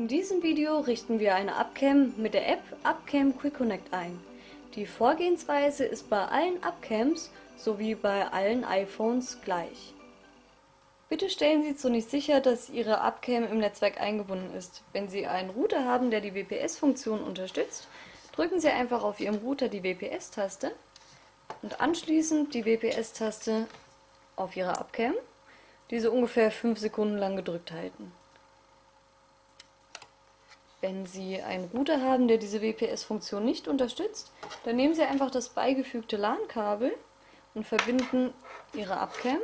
In diesem Video richten wir eine UpCam mit der App upCam QuickConnect ein. Die Vorgehensweise ist bei allen UpCams sowie bei allen iPhones gleich. Bitte stellen Sie zunächst sicher, dass Ihre UpCam im Netzwerk eingebunden ist. Wenn Sie einen Router haben, der die WPS-Funktion unterstützt, drücken Sie einfach auf Ihrem Router die WPS-Taste und anschließend die WPS-Taste auf Ihrer UpCam, diese ungefähr 5 Sekunden lang gedrückt halten. Wenn Sie einen Router haben, der diese WPS-Funktion nicht unterstützt, dann nehmen Sie einfach das beigefügte LAN-Kabel und verbinden Ihre UpCam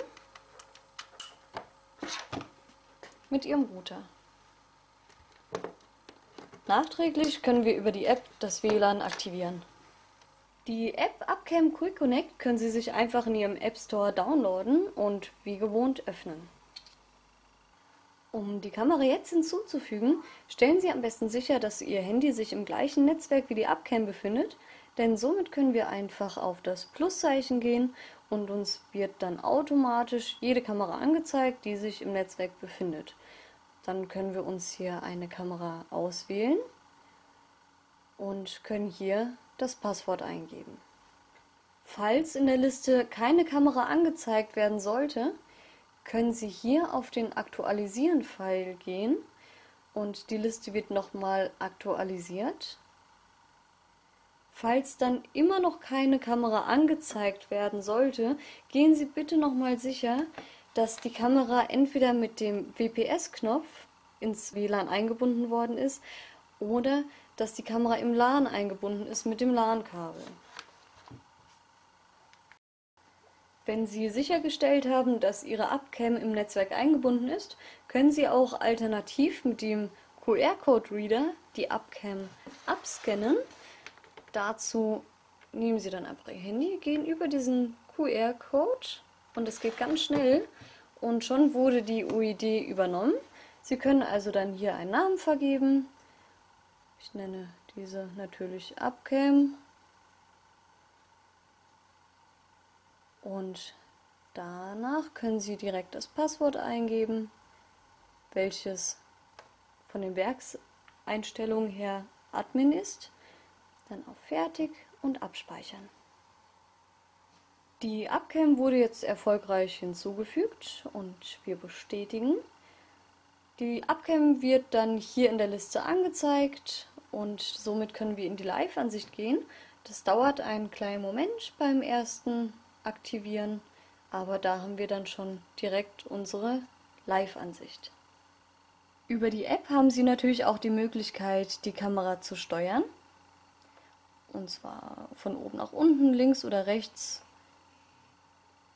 mit Ihrem Router. Nachträglich können wir über die App das WLAN aktivieren. Die App UpCam QuickConnect können Sie sich einfach in Ihrem App Store downloaden und wie gewohnt öffnen. Um die Kamera jetzt hinzuzufügen, stellen Sie am besten sicher, dass Ihr Handy sich im gleichen Netzwerk wie die UpCam befindet, denn somit können wir einfach auf das Pluszeichen gehen und uns wird dann automatisch jede Kamera angezeigt, die sich im Netzwerk befindet. Dann können wir uns hier eine Kamera auswählen und können hier das Passwort eingeben. Falls in der Liste keine Kamera angezeigt werden sollte, können Sie hier auf den Aktualisieren-Pfeil gehen und die Liste wird nochmal aktualisiert. Falls dann immer noch keine Kamera angezeigt werden sollte, gehen Sie bitte nochmal sicher, dass die Kamera entweder mit dem WPS-Knopf ins WLAN eingebunden worden ist oder dass die Kamera im LAN eingebunden ist mit dem LAN-Kabel. Wenn Sie sichergestellt haben, dass Ihre UpCam im Netzwerk eingebunden ist, können Sie auch alternativ mit dem QR-Code-Reader die UpCam abscannen. Dazu nehmen Sie dann einfach Ihr Handy, gehen über diesen QR-Code und es geht ganz schnell und schon wurde die UID übernommen. Sie können also dann hier einen Namen vergeben. Ich nenne diese natürlich UpCam. Und danach können Sie direkt das Passwort eingeben, welches von den Werkseinstellungen her Admin ist. Dann auf Fertig und Abspeichern. Die UpCam wurde jetzt erfolgreich hinzugefügt und wir bestätigen. Die UpCam wird dann hier in der Liste angezeigt und somit können wir in die Live-Ansicht gehen. Das dauert einen kleinen Moment beim ersten aktivieren, aber da haben wir dann schon direkt unsere Live-Ansicht. Über die App haben Sie natürlich auch die Möglichkeit, die Kamera zu steuern. Und zwar von oben nach unten, links oder rechts.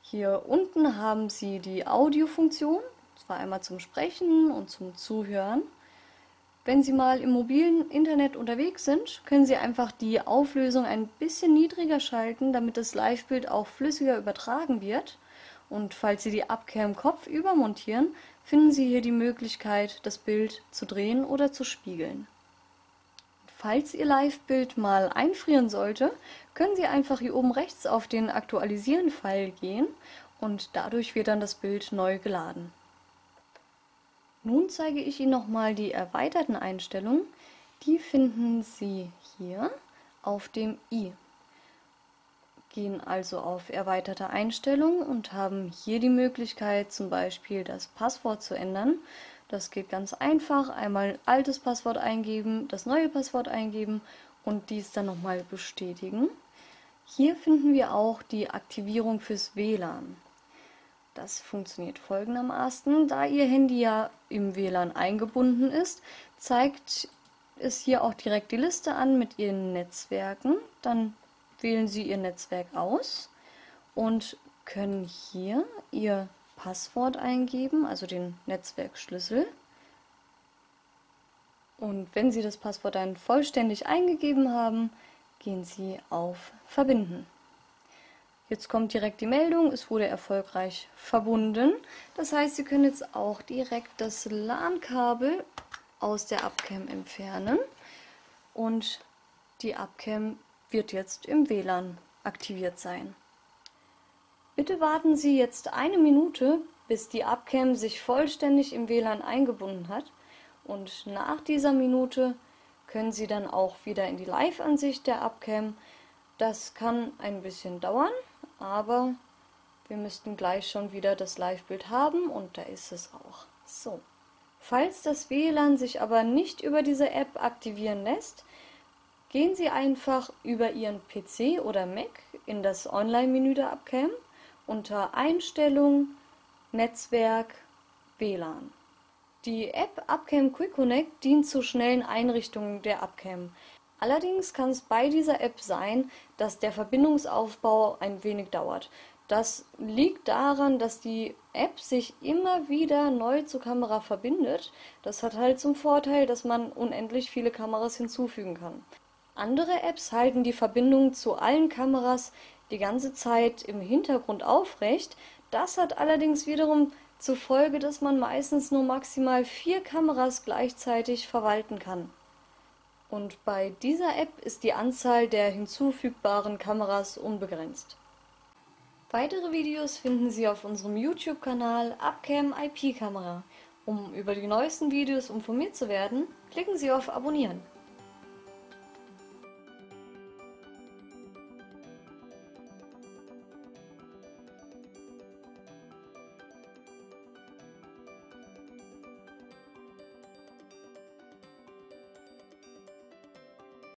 Hier unten haben Sie die Audio-Funktion, und zwar einmal zum Sprechen und zum Zuhören. Wenn Sie mal im mobilen Internet unterwegs sind, können Sie einfach die Auflösung ein bisschen niedriger schalten, damit das Live-Bild auch flüssiger übertragen wird. Und falls Sie die UpCam kopfüber montieren, finden Sie hier die Möglichkeit, das Bild zu drehen oder zu spiegeln. Falls Ihr Live-Bild mal einfrieren sollte, können Sie einfach hier oben rechts auf den Aktualisieren-Pfeil gehen und dadurch wird dann das Bild neu geladen. Nun zeige ich Ihnen nochmal die erweiterten Einstellungen. Die finden Sie hier auf dem i. Gehen also auf Erweiterte Einstellungen und haben hier die Möglichkeit, zum Beispiel das Passwort zu ändern. Das geht ganz einfach. Einmal altes Passwort eingeben, das neue Passwort eingeben und dies dann nochmal bestätigen. Hier finden wir auch die Aktivierung fürs WLAN. Das funktioniert folgendermaßen. Da Ihr Handy ja im WLAN eingebunden ist, zeigt es hier auch direkt die Liste an mit Ihren Netzwerken. Dann wählen Sie Ihr Netzwerk aus und können hier Ihr Passwort eingeben, also den Netzwerkschlüssel. Und wenn Sie das Passwort dann vollständig eingegeben haben, gehen Sie auf Verbinden. Jetzt kommt direkt die Meldung, es wurde erfolgreich verbunden. Das heißt, Sie können jetzt auch direkt das LAN-Kabel aus der UpCam entfernen und die UpCam wird jetzt im WLAN aktiviert sein. Bitte warten Sie jetzt 1 Minute, bis die UpCam sich vollständig im WLAN eingebunden hat und nach dieser Minute können Sie dann auch wieder in die Live-Ansicht der UpCam. Das kann ein bisschen dauern, aber wir müssten gleich schon wieder das Live-Bild haben und da ist es auch. So. Falls das WLAN sich aber nicht über diese App aktivieren lässt, gehen Sie einfach über Ihren PC oder Mac in das Online-Menü der UpCam unter Einstellungen, Netzwerk, WLAN. Die App UpCam QuickConnect dient zur schnellen Einrichtung der UpCam. Allerdings kann es bei dieser App sein, dass der Verbindungsaufbau ein wenig dauert. Das liegt daran, dass die App sich immer wieder neu zur Kamera verbindet. Das hat halt zum Vorteil, dass man unendlich viele Kameras hinzufügen kann. Andere Apps halten die Verbindung zu allen Kameras die ganze Zeit im Hintergrund aufrecht. Das hat allerdings wiederum zur Folge, dass man meistens nur maximal 4 Kameras gleichzeitig verwalten kann. Und bei dieser App ist die Anzahl der hinzufügbaren Kameras unbegrenzt. Weitere Videos finden Sie auf unserem YouTube-Kanal UpCam IP Kamera. Um über die neuesten Videos informiert zu werden, klicken Sie auf Abonnieren.